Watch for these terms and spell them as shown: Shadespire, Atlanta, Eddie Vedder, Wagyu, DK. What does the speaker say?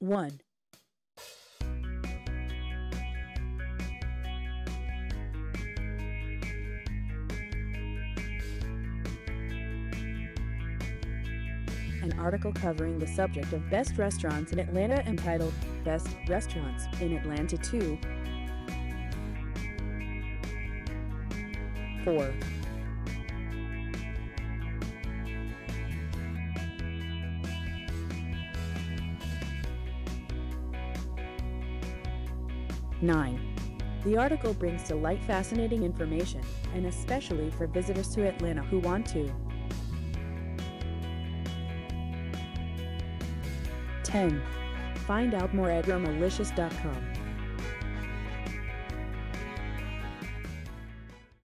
1. An article covering the subject of best restaurants in Atlanta entitled Best Restaurants in Atlanta 2. 4. The article brings to light fascinating information, and especially for visitors to Atlanta who want to. 10. Find out more at RomaLicious.com.